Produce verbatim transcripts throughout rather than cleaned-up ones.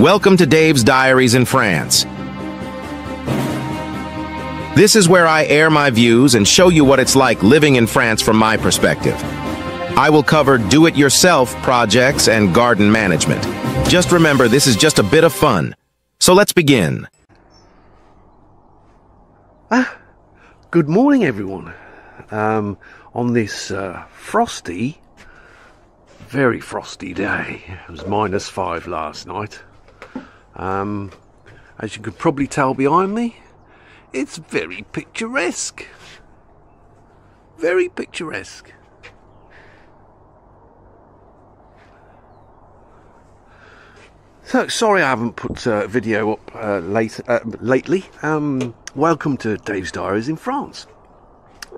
Welcome to Dave's Diaries in France. This is where I air my views and show you what it's like living in France from my perspective. I will cover do-it-yourself projects and garden management. Just remember, this is just a bit of fun. So let's begin. Ah, good morning, everyone. Um, on this uh, frosty, very frosty day. It was minus five last night. Um, as you could probably tell behind me, it's very picturesque. Very picturesque. So, sorry I haven't put a video up uh, late, uh, lately. Um, welcome to Dave's Diaries in France.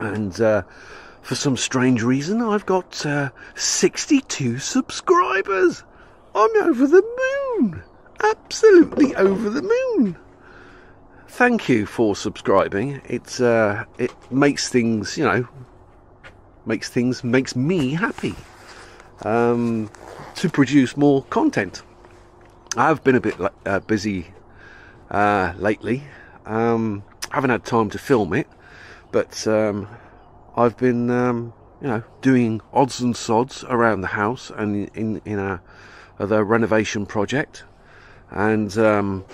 And uh, for some strange reason, I've got uh, sixty-two subscribers. I'm over the moon. Absolutely over the moon. Thank you for subscribing. It's uh, it makes things, you know, makes things, makes me happy um, to produce more content. I've been a bit uh, busy uh, lately. Um, haven't had time to film it, but um, I've been, um, you know, doing odds and sods around the house and in in a the renovation project, and um,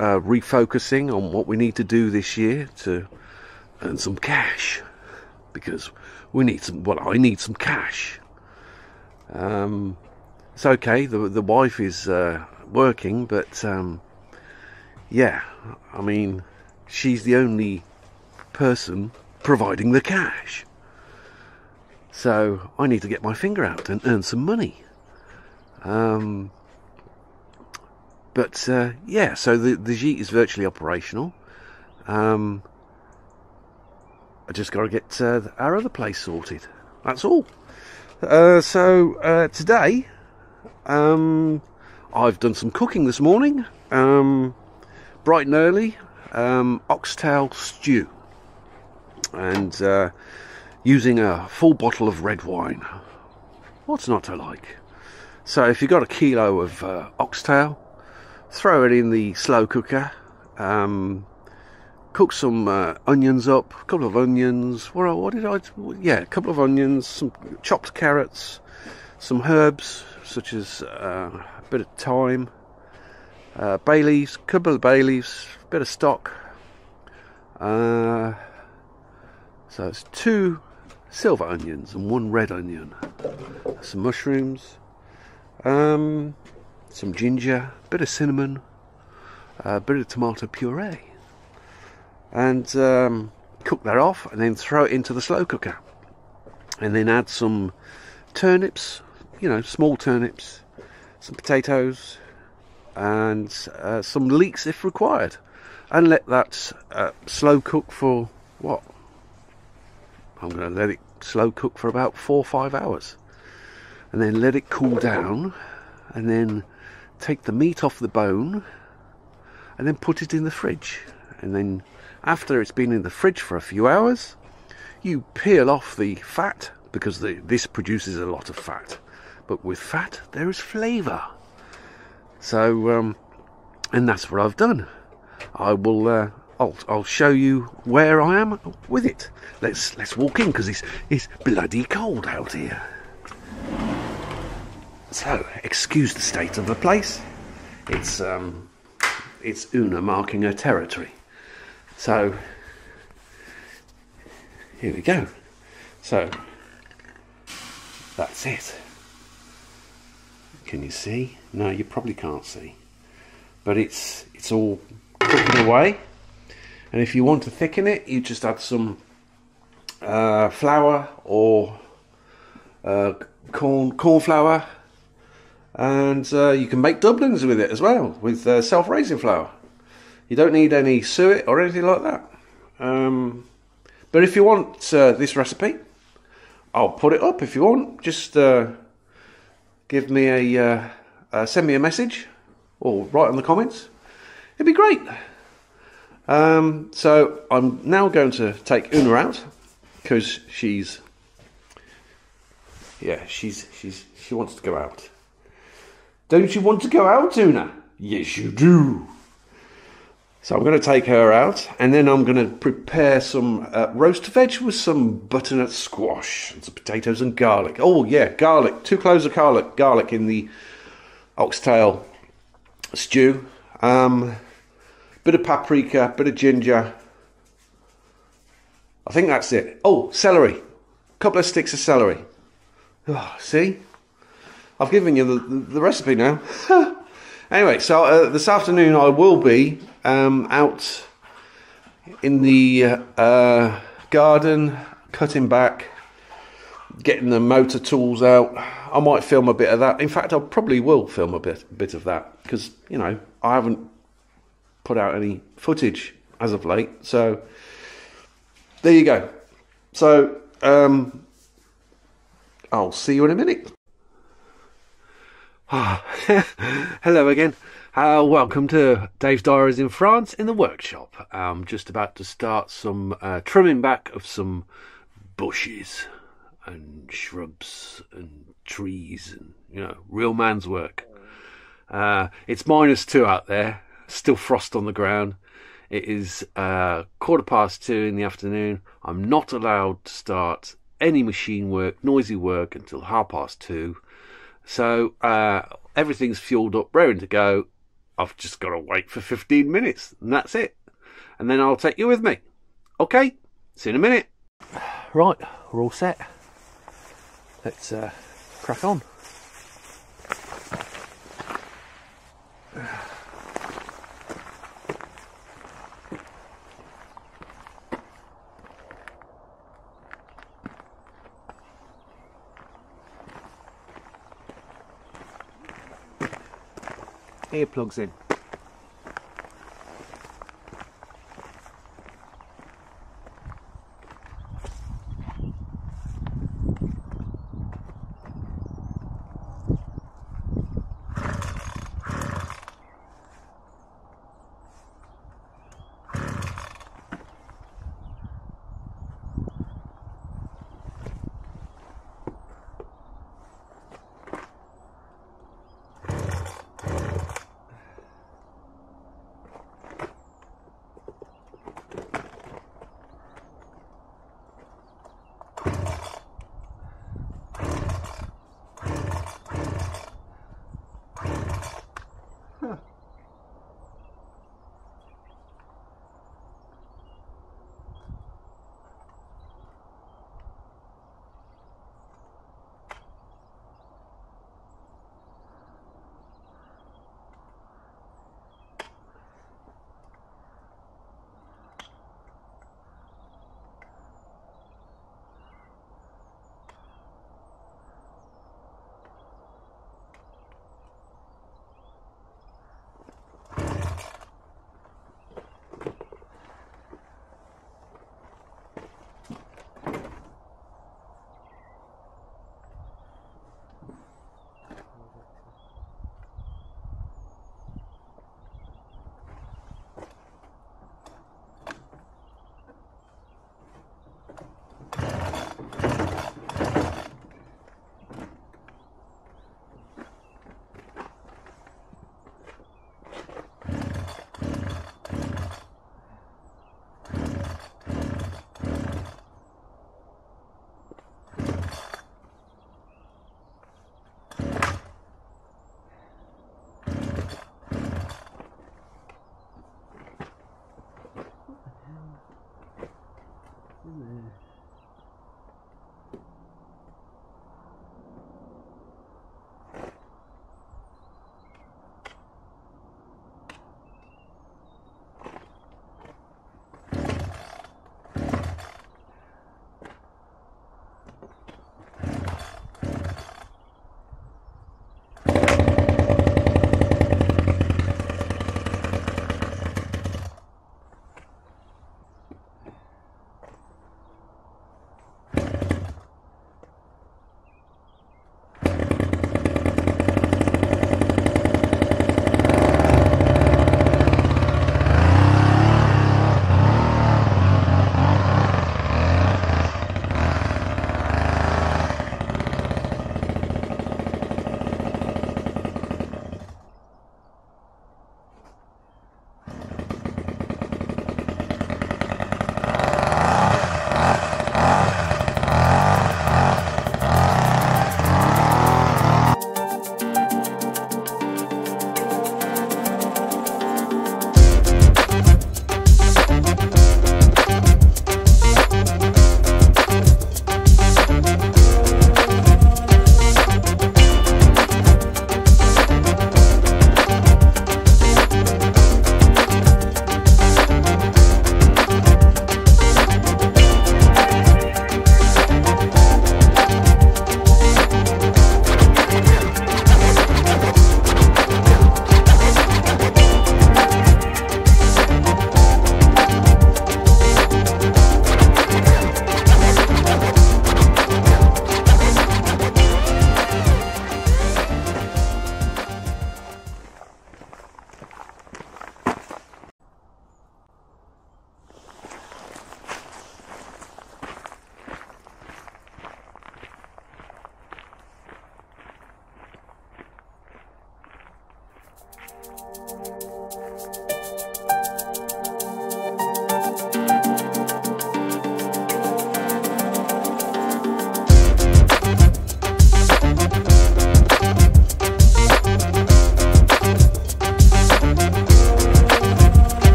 uh, refocusing on what we need to do this year to earn some cash, because we need some. Well, I need some cash. Um, it's okay. The the wife is. Uh, working, but um, yeah, I mean, she's the only person providing the cash, so I need to get my finger out and earn some money. Um, but uh, yeah, so the, the Gite is virtually operational. um, I just got to get uh, our other place sorted, that's all. Uh, so uh, today um, I've done some cooking this morning, um, bright and early, um, oxtail stew, and uh, using a full bottle of red wine. What's not to like? So if you've got a kilo of uh, oxtail, throw it in the slow cooker, um, cook some uh, onions up, a couple of onions, what, what did I do? Yeah, a couple of onions, some chopped carrots, some herbs, such as uh, a bit of thyme, uh, bay leaves, couple of bay leaves, a bit of stock. Uh, so it's two silver onions and one red onion, some mushrooms, um, some ginger, a bit of cinnamon, a bit of tomato puree, and um, cook that off, and then throw it into the slow cooker, and then add some turnips, you know, small turnips, some potatoes, and uh, some leeks if required, and let that uh, slow cook for what? I'm going to let it slow cook for about four or five hours, and then let it cool down, and then take the meat off the bone, and then put it in the fridge. And then after it's been in the fridge for a few hours, you peel off the fat, because the, this produces a lot of fat. But with fat, there is flavour. So, um, and that's what I've done. I will. Uh, I'll, I'll show you where I am with it. Let's let's walk in, because it's it's bloody cold out here. So, excuse the state of the place. It's um, it's Una marking her territory. So, here we go. So, that's it. Can you see? No, you probably can't see, but it's it's all cooking away. And if you want to thicken it, you just add some uh, flour or uh, corn corn flour, and uh, you can make dumplings with it as well, with uh, self-raising flour. You don't need any suet or anything like that. Um, but if you want uh, this recipe, I'll put it up if you want. Just. Uh, Give me a, uh, uh, send me a message, or write in the comments. It'd be great. Um, so I'm now going to take Una out, because she's, yeah, she's she's she wants to go out. Don't you want to go out, Una? Yes, you do. So I'm going to take her out, and then I'm going to prepare some uh, roast veg with some butternut squash and some potatoes and garlic. Oh, yeah, garlic. Two cloves of garlic, garlic in the oxtail stew. Um, bit of paprika, bit of ginger. I think that's it. Oh, celery. A couple of sticks of celery. Oh, see? I've given you the, the, the recipe now. Anyway, so uh, this afternoon I will be um, out in the uh, garden, cutting back, getting the motor tools out. I might film a bit of that. In fact, I probably will film a bit, bit of that because, you know, I haven't put out any footage as of late. So there you go. So um, I'll see you in a minute. Oh, hello again. Uh, welcome to Dave's Diaries in France in the workshop. I'm just about to start some uh, trimming back of some bushes and shrubs and trees and, you know, real man's work. Uh, it's minus two out there, still frost on the ground. It is uh, quarter past two in the afternoon. I'm not allowed to start any machine work, noisy work until half past two. So uh, everything's fueled up, raring to go. I've just got to wait for fifteen minutes and that's it. And then I'll take you with me. Okay, see you in a minute. Right, we're all set. Let's uh, crack on. Earplugs in.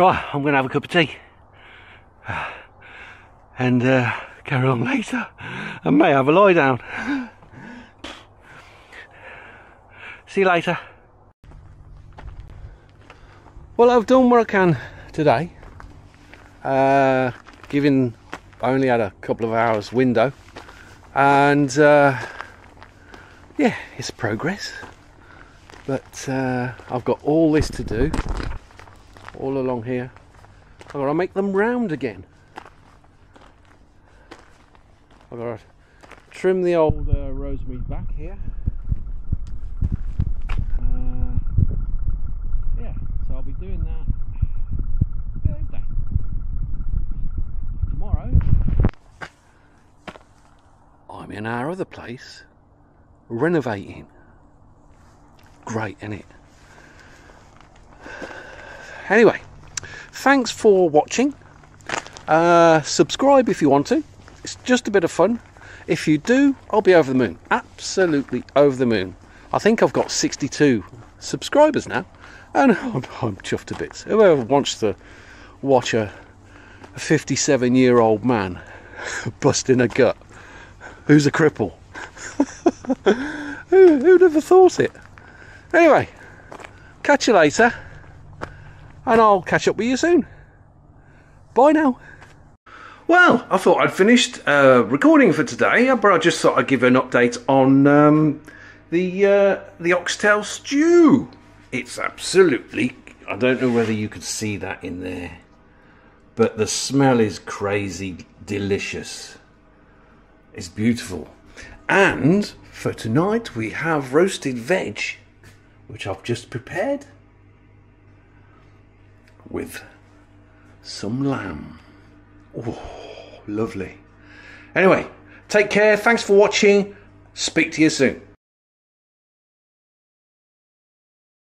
Right, I'm going to have a cup of tea and uh, carry on later. I may have a lie down. See you later. Well, I've done what I can today, uh, given I only had a couple of hours window, and uh, yeah, it's progress. But uh, I've got all this to do, all along here. I've got to make them round again. I've got to trim the old uh, rosemary back here. Uh, yeah, so I'll be doing that Thursday. Tomorrow, I'm in our other place, renovating. Great, isn't it? Anyway, thanks for watching. Uh, subscribe if you want to. It's just a bit of fun. If you do, I'll be over the moon. Absolutely over the moon. I think I've got sixty-two subscribers now, and I'm, I'm chuffed to bits. Whoever wants to watch a fifty-seven-year-old man busting a gut, who's a cripple, Who, who'd ever thought it? Anyway, catch you later. And I'll catch up with you soon. Bye now. Well, I thought I'd finished uh, recording for today, but I just thought I'd give an update on um, the uh, the oxtail stew. It's absolutely... I don't know whether you could see that in there, but the smell is crazy delicious. It's beautiful. And for tonight, we have roasted veg, which I've just prepared, with some lamb. Oh, lovely. Anyway, take care. Thanks for watching. Speak to you soon.